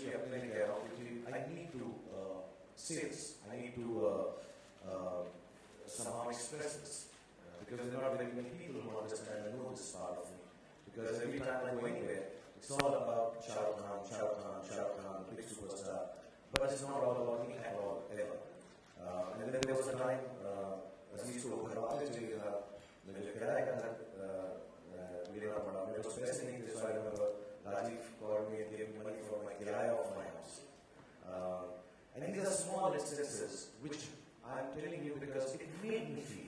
which we are playing around with, I need to I need to somehow express this. Because there are not very many people who understand and know this part of me. Because every time I go anywhere, it's all about Shah Rukh Khan, the big superstar. But it's not all about me at all, ever. And then there was a time, Aziz ko Gharwale Chale Gaya, Mujhe Pyara Gaya, Mera Bada, it was fascinating. So I remember Rajiv called me and gave me money for my kiraya of my house. And these are small instances which I am telling you because it made me feel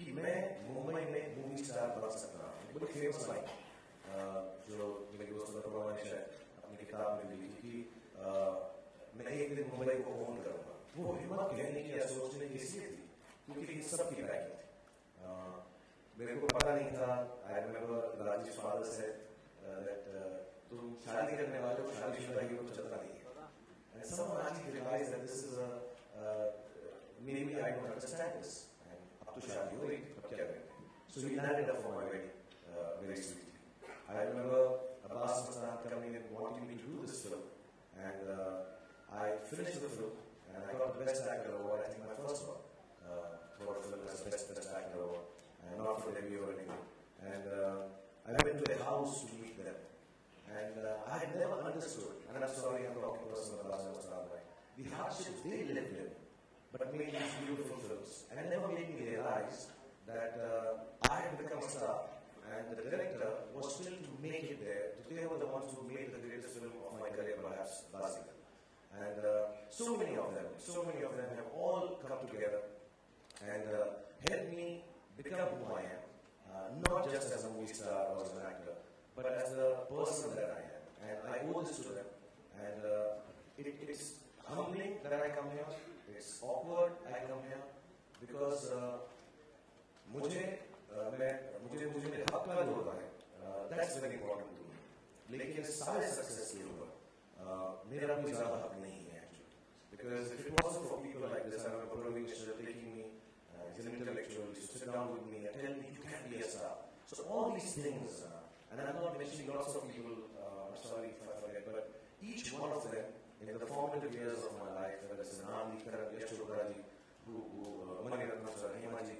कि मैं मुंबई में movie star बन सकता हूँ। एक बड़ी famous line जो मेरे दोस्त ने पुराना शायद अपनी किताब में लिखी कि मैं एक दिन मुंबई को ओन करूँगा। वो हिम्मत कहने की या सोचने की इसलिए थी क्योंकि ये सब की बैकिंग थी। मेरे को पता नहीं था। I remember Raji's father said that तुम शादी करने वाले हो, शादी शुदा ये कुछ चलता नहीं है। And someone actually realized that this is maybe I don't understand this. तो शादी हो गई अब क्या करेंगे? So we landed up for my wedding very sweetly. I remember Abbas Mastan coming and wanting me to do this film, and I finished the film and I got the best actor award. I think my first one for a film as best actor award, and not for debut or anything. And I went to their house to meet them, and I had never understood. And I'm sorry, I'm talking personal about Abbas Mastan, right? The hardships they lived in. But made these beautiful films, and it never made me realize that I had become a star, and the director was still to make it there. They were the ones who made the greatest film of my career, perhaps, Basil. And so many of them have all come together and helped me become who I am, not just as a movie star or as an actor, but as the person that I am. And I owe this to them, and it's humbling that I come here. It's awkward I come here because मुझे हक्का जो होता है that's very important to me लेकिन सारे success के ऊपर मेरा भी ज़्यादा हक नहीं है actually because if it wasn't for people like this I would probably just taking me as an intellectual to sit down with me and tell me you can be a star so all these things and I'm not mentioning lots of people I'm sorry if I forget but each one of them in the formative years of my life, whether it's Himaji, Rajiv, Himaji,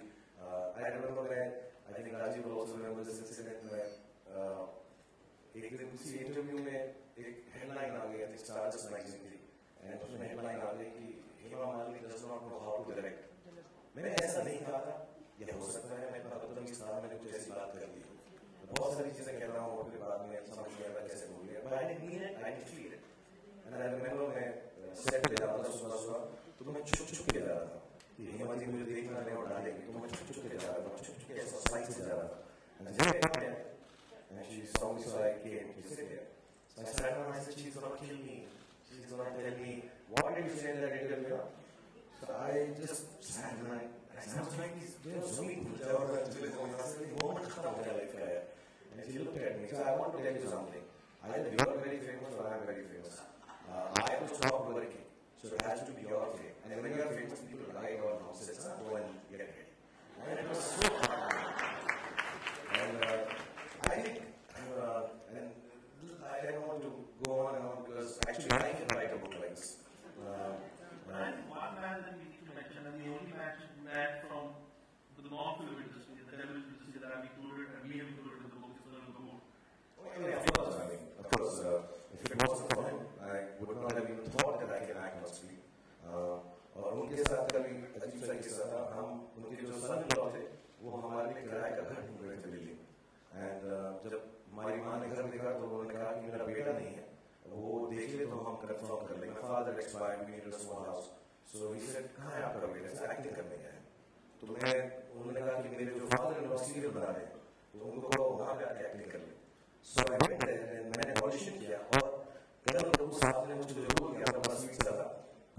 I remember when I think Rajiv will also remember this incident where एक दिन किसी interview में एक headline आ गई थी stars magazine की, and उसमें हेडलाइन आ गई कि हिमा Malini does not know how to direct. मैंने ऐसा नहीं कहा था, ये हो सकता है मैं बात करता हूँ इस नाम में कुछ ऐसी बात कर दी। बहुत सारी चीजें कह रहा हूँ और फिर बाद में समझ नहीं आता कैसे बोल गया। But I didn't mean it, I didn't feel it. And I remember when I said to Abbas Mastan, तो मैं चुप-चुप के जा रहा था। हिमाजी मुझे देखना नहीं उड़ा देगी, तो मैं चुप-चुप के जा रहा था, चुप-चुप के साइड से जा रहा था। And she came here, and she saw me, so I came to sit here. So I sat down, I said, she's gonna kill me. She's gonna tell me what did you say in that interview? So I just sat and I was like, there was so many things I was actually going to say. वो मत खत्म हो जाए फिर। And she looked at me. So I want to tell you something. Either you are very famous or I am very famous. I will stop working, so it has to be your thing. And when you are famous, people lie on houses, go and get ready. And it was so hard. And I think, and I don't want to go on and on because actually I can write a book like this. One man that we need to mention, and the only man from the non-film industry, the television industry that I've included and we have included in the book is Basil. Of course. If it wasn't for him, I would not have even thought that I can act or speak. और उनके साथ कभी अजीब सा किस्सा था, हम उनके जो सन लॉट थे, वो हमारे लिए किराए का घर ढूंढ रहे थे बिल्ली। And जब हमारी माँ ने घर देखा तो उन्होंने कहा कि मेरा बेटा नहीं है, वो देख ले तो हम कंफर्म कर लेंगे। My father expired, we needed a small house, so he said कहाँ है आपका बेटा? इसे एक्टिंग करने गया है। तो मैं उन्होंने कहा कि मेरे जो father ने वो सीरियल बना रहे हैं, तो उनको कहो वहाँ पे आके एक्टिंग कर ले। So I went there and मैंने ऑडिशन किया और कदम कदम साथ में मुझे जरूर किया था बस बीच साला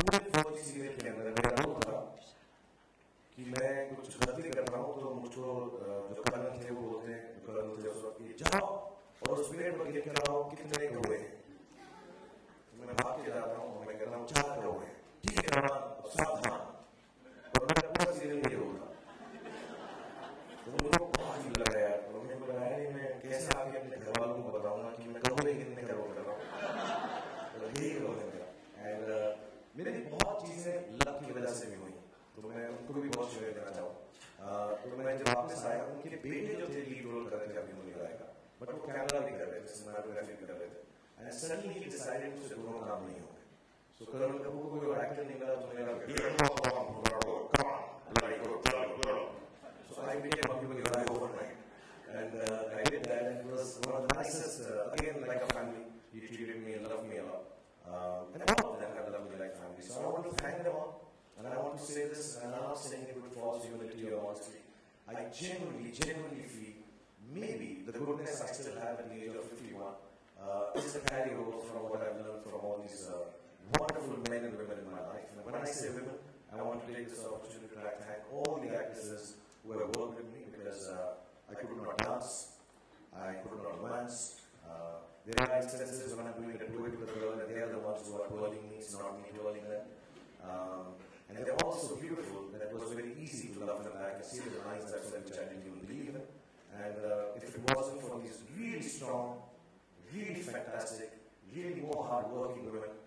पूरे फौजी सीरियल के अंदर मेरा रोल था कि मैं कुछ गलती कर रहा हूँ तो मुझको जो कर्नल थे वो बोलते हैं जो कर्नल थे उस वक्त ये जाओ और उस पीरियड में ये कर रहा हूँ कितने घोड़े मैं भाग के जा रहा हूँ और मैं कर रहा हूँ 4 घोड़े ठीक है ना सावधान और मेरा पूरा सीरियल ये होगा तो मुझे बहुत ही लगा यार तो मुझे बोला यार मैं कैसे आगे अपने घर वालों को बताऊंगा कि मैं करोगे कितने करोगे कर रहा हूँ बट वो कैमरा नहीं कर रहे थे, सिनेमाटोग्राफी कर रहे थे एंड सडनली ही डिसाइडेड मुझे दोनों काम नहीं होंगे. सो करण कपूर को कोई एक्टर नहीं मिला तो मेरा So I became a people guy overnight, and I did that, and it was one of the nicest. Again, like a family, he treated me and loved me a lot. And all of them have loved me like family. So I want to thank them all, and I want to say this, and I'm not saying it with false humility or honesty. I genuinely feel maybe the goodness I still have at the age of 51 is a carryover from what I've learned from all these wonderful men and women in my life. And when I say women, I want to take this opportunity to thank all the actresses who have worked with me, because I could not dance, I could not dance. There are instances when I'm doing a duet with a girl and they are the ones who are twirling me, it's not me twirling them. And they're all so beautiful that it was very easy to love them. I can see the lines that which I didn't even believe in. And if it wasn't for these really strong, really fantastic, really more hard-working women,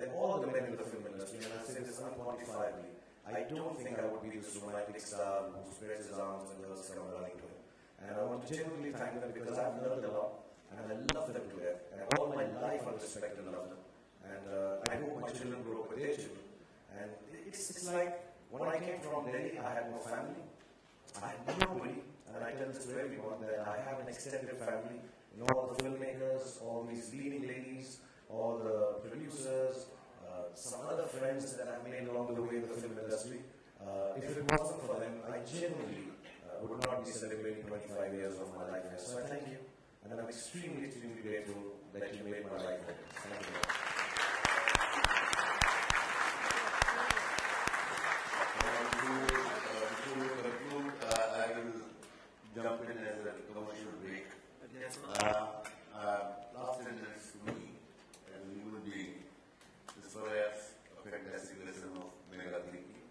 than all the men in the film industry, and I say this unquantifiably, I don't think I would be this romantic star who spreads his arms and girls come running to him. And I want to genuinely thank them because I've learned a lot and I love them to death. And all my life I respect and love them. And I hope my children grow up with their children. And it's like when I came from Delhi, I had no family, I had nobody, and I tell this to everyone that I have an extended family. You know, all the filmmakers, all these leading ladies, all the producers, some other friends that I've made along the way in the film industry. If it wasn't for them, I genuinely would not be celebrating 25 years of my life. So I thank you, and I'm extremely, extremely grateful that you made my life happen. Thank you very much. I will jump in as a commercial break. Last sentence to me, as a human being, is perhaps a fantastic lesson of mega thinking.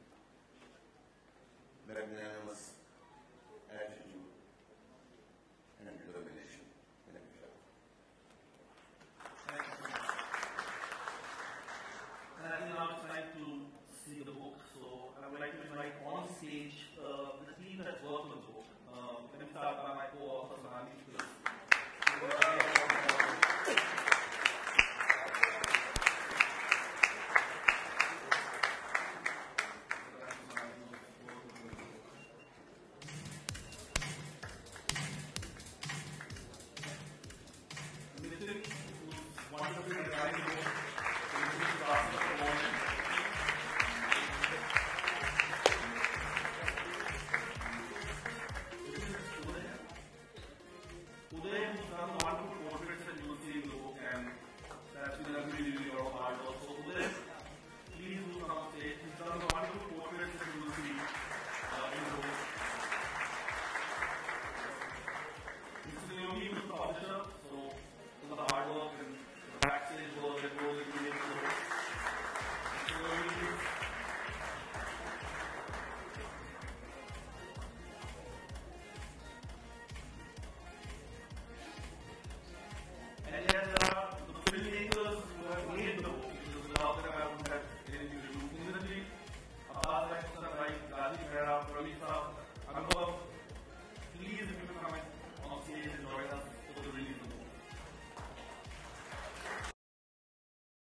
Magnanimous attitude and determination. Thank you. And I think now it's time to see the book. So I would like to invite on stage the team that worked on the book. Let me start by my co-author, Himaji. Wonderful.